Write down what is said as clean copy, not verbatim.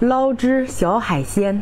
捞只小海鲜。